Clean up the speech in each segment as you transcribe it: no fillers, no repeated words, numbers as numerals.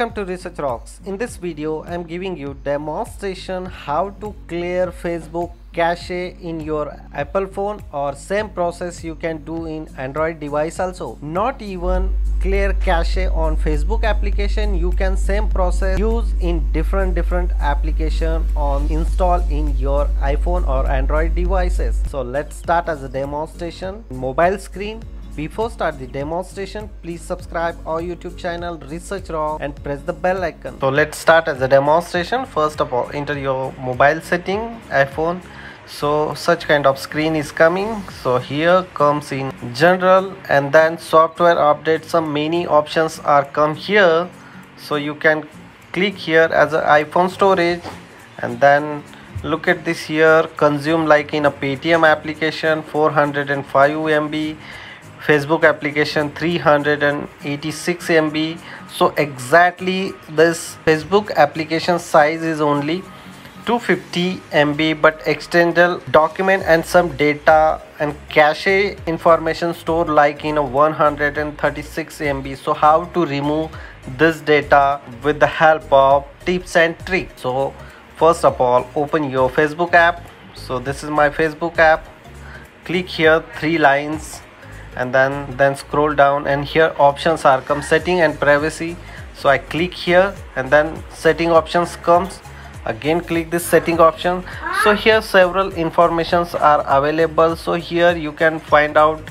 Welcome to Research Rocks. In this video, I am giving you demonstration how to clear Facebook cache in your Apple phone, or same process you can do in Android device also. Not even clear cache on Facebook application, you can same process use in different application on install in your iPhone or Android devices. So let's start as a demonstration. Mobile screen. Before start the demonstration, please subscribe our YouTube channel Research Rocks and press the bell icon. So let's start as a demonstration. First of all, enter your mobile setting, iPhone. So such kind of screen is coming. So here comes in general and then software update. Some many options are come here. So you can click here as an iPhone storage and then look at this here. Consume like in a Paytm application 405 MB. Facebook application 386 MB. So exactly this Facebook application size is only 250 MB, but external document and some data and cache information stored like in a 136 MB. So how to remove this data with the help of tips and tricks. So first of all, open your Facebook app. So this is my Facebook app. Click here 3 lines and then scroll down, and here options are come setting and privacy. So I click here and then setting options comes. Again click this setting option. So here several informations are available. So here you can find out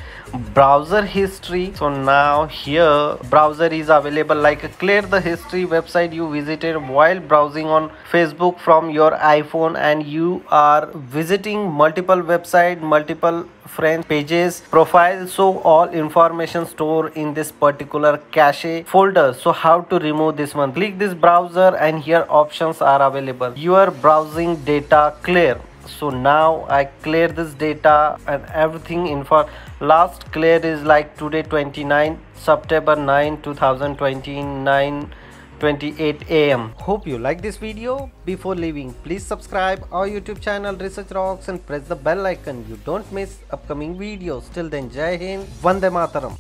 browser history. So now here browser is available like clear the history website you visited while browsing on Facebook from your iPhone, and you are visiting multiple website, multiple friend pages, profiles. So all information stored in this particular cache folder. So how to remove this one? Click this browser and here options are available. Your browsing data clear. So now I clear this data and everything info. Last clear is like today 29 September 9, 2029, 28 AM. Hope you like this video. Before leaving, please subscribe our YouTube channel Research Rocks and press the bell icon. You don't miss upcoming videos. Till then, Jai Hind, Vande Mataram.